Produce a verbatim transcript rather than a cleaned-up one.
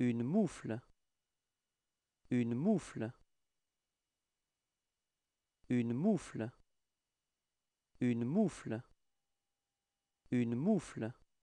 Une moufle. Une moufle. Une moufle. Une moufle. Une moufle.